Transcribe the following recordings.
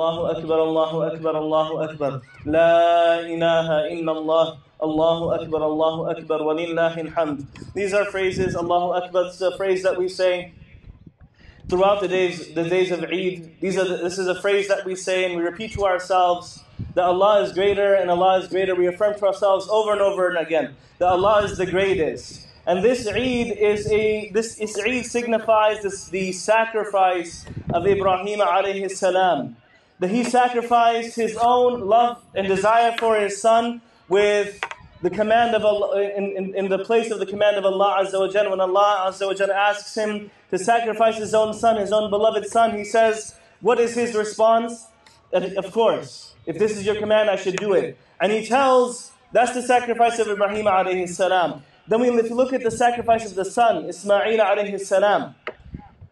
Allahu Akbar, Allahu Akbar, Allahu Akbar. La ilaha illallah. Allahu Akbar, wa lillahi alhamd. These are phrases. Allahu Akbar, it's a phrase that we say throughout the days of Eid. This is a phrase that we say and we repeat to ourselves that Allah is greater and Allah is greater. We affirm to ourselves over and over and again that Allah is the greatest. And this Eid signifies the sacrifice of Ibrahim alayhi salam, that he sacrificed his own love and desire for his son with the command of Allah, in the place of the command of Allah Azza wa Jal. When Allah Azza wa Jal asks him to sacrifice his own son, his own beloved son, he says, what is his response? Of course, if this is your command, I should do it. And he tells, that's the sacrifice of Ibrahim alayhi salam. Then if you look at the sacrifice of the son, Ismail alayhi salam,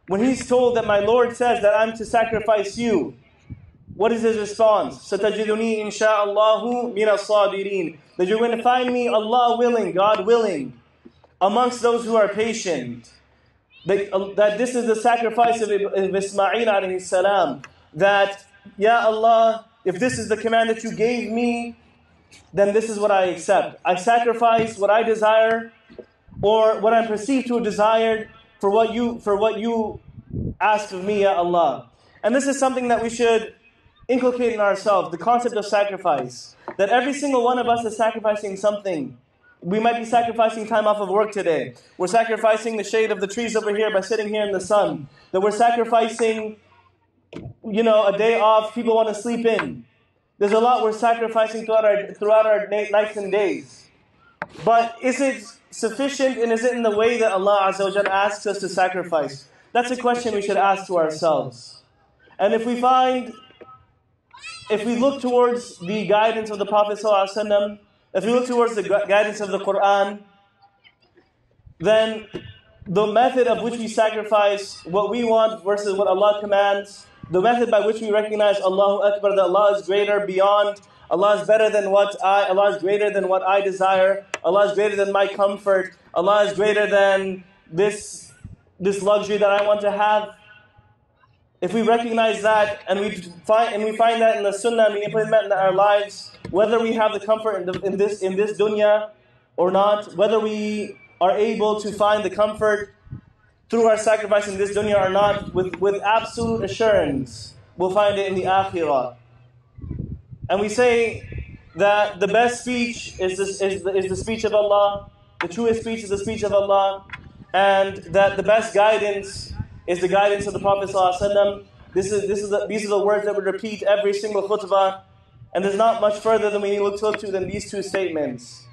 when he's told that my Lord says that I'm to sacrifice you, what is his response? Satajiduni insha'Allahu min as-sabirin. That you're going to find me, Allah willing, God willing, amongst those who are patient. That this is the sacrifice of Ismail alayhi salam. That, Ya Allah, if this is the command that you gave me, then this is what I accept. I sacrifice what I desire or what I'm perceived to desire for what you ask of me, Ya Allah. And this is something that we should inculcate in ourselves, the concept of sacrifice. That every single one of us is sacrificing something. We might be sacrificing time off of work today. We're sacrificing the shade of the trees over here by sitting here in the sun. That we're sacrificing, a day off, people want to sleep in. There's a lot we're sacrificing throughout our nights and days. But is it sufficient and is it in the way that Allah Azza wa Jalla asks us to sacrifice? That's a question we should ask to ourselves. And if we look towards the guidance of the Prophet Sallallahu Alaihi Wasallam, if we look towards the guidance of the Quran, then the method of which we sacrifice what we want versus what Allah commands, the method by which we recognize Allahu Akbar, that Allah is greater beyond, Allah is better than Allah is greater than what I desire, Allah is greater than my comfort, Allah is greater than this luxury that I want to have. If we recognize that and we find that in the Sunnah and we implement that in our lives, whether we have the comfort in this dunya or not, whether we are able to find the comfort through our sacrifice in this dunya or not, with absolute assurance, we'll find it in the akhirah. And we say that the best speech is the speech of Allah, the truest speech is the speech of Allah, and that the best guidance is the guidance of the Prophet ﷺ. These are the words that we repeat every single khutbah, and there's not much further than we need to look to than these two statements.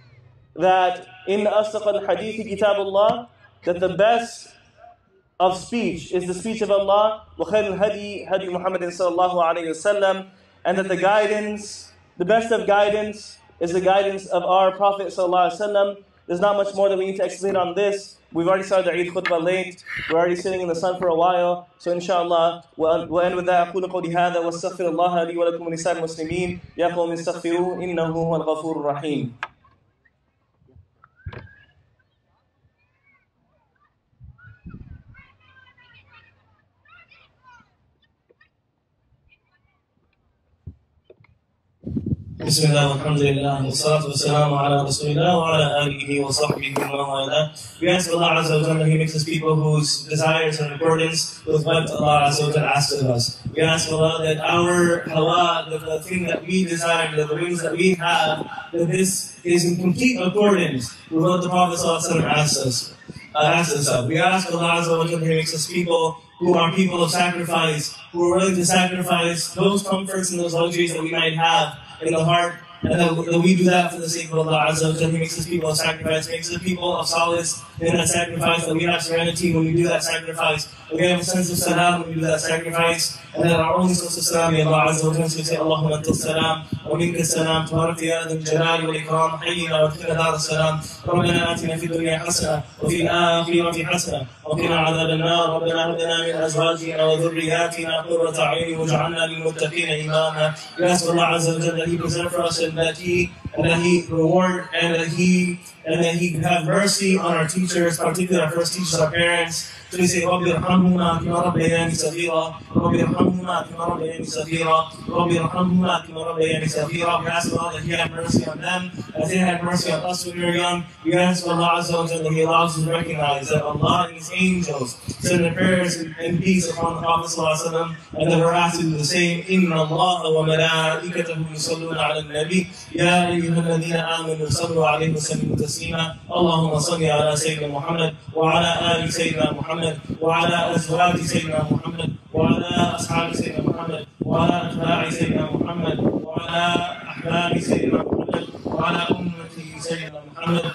That inna Allahu wa menaa ikhtabu yussalun, that the best of speech is the speech of Allah, wa khairul hadi hadi Muhammadin sallallahu alaihi wasallam, and that the best of guidance is the guidance of our Prophet sallallahu alaihi wasallam. There's not much more that we need to explain on this. We've already started the Eid khutbah late. We're already sitting in the sun for a while. So inshallah, we'll end with that. أقول قولي هذا واستغفر الله لي ولكم ولسائر المسلمين يا قوم استغفروه إنه هو الغفور الرحيم. بسم الله والحمد لله والصلاة والسلام على رسول الله وعلى آله وصحبه ومن والاه. We ask Allah Azza wa Jalla that He makes us people whose desires are in accordance with what Allah Azza wa Jalla asks of us. We ask Allah that our hawa, the thing that we desire, the wings that we have, that this is in complete accordance with what the Prophet Sallallahu Alaihi Wasallam asks us of. We ask Allah Azza wa Jalla that He makes us people who are people of sacrifice, who are willing to sacrifice those comforts and those luxuries that we might have in the heart, and that we do that for the sake of Allah Azza wa Jalla. He makes us people of sacrifice, makes us people of solace in that sacrifice, that we have serenity when we do that sacrifice, that we have a sense of salam when we do that sacrifice, and that our only source of salam, Ya Allah Azza wa Jalla, we say, Allahumma anta salam, wa minka salam, tabarak ya dhal jalali wal ikram, hayyina wa adkhilna dar as-salam, rabbana atina fid dunya hasana, wa fil akhirati hasana, wa qina adhaban nar, rabbana hab lana min azwajina wa dhurriyyatina qurrata a'yun waj'alna lil muttaqina imama. We ask Allah Azza wa Jalla that He preserve for us and that He reward and that He And then He have mercy on our teachers, particularly our first teachers, our parents. So we say, Rabbil Hamduna, Timarabbiyan, Misaheera. Rabbil Hamduna, Timarabbiyan, Misaheera. Rabbil Hamduna, Timarabbiyan, Misaheera. We ask Allah that He had mercy on them, as He had mercy on us when we were young. We ask Allah Azza wa Jalla that He allows us to recognize that Allah and His angels send their prayers and peace upon the Prophet Sallallahu Alaihi Wasallam, and that we're asked to do the same. Inna Allahu wa menaa ikhtabu yussalun ala nabi. Ya ayyuhalladhina amanu sallu alayhi wa sallimu taslima. Allahumma salli ala Sayyidah Mohammed wa ala ali Sayyidah Muhammad wa ala azwaj Sayyidah Muhammad wa ala ashab Sayyidah Muhammad wa ala atba' Sayyidah Muhammad wa ala ahbab Sayyidah Muhammad wa ala ummati Sayyidah Muhammad.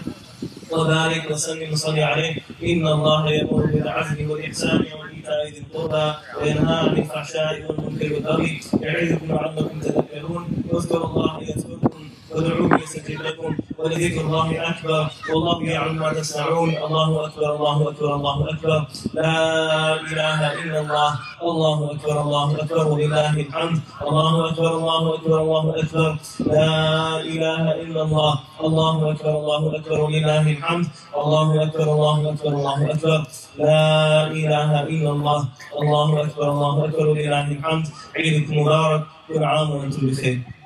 وبارك وسلم وصل عليه. إن الله يأمر بالعدل والإحسان وإيتاء ذي القربى وينهى عن الفحشاء والمنكر والبغي يعظكم لعلكم تذكرون. واذكروا الله يذكركم وادعوه يستجب لكم ولذكر الله أكبر والله يعلم ما تصنعون. الله أكبر الله أكبر الله أكبر لا إله إلا الله. الله أكبر الله أكبر ولله الحمد. الله أكبر الله أكبر الله أكبر لا إله إلا الله. الله أكبر الله أكبر ولله الحمد. الله أكبر الله أكبر الله أكبر لا إله إلا الله. الله أكبر الله أكبر ولله الحمد. عيدكم مبارك كل عام وأنتم بخير.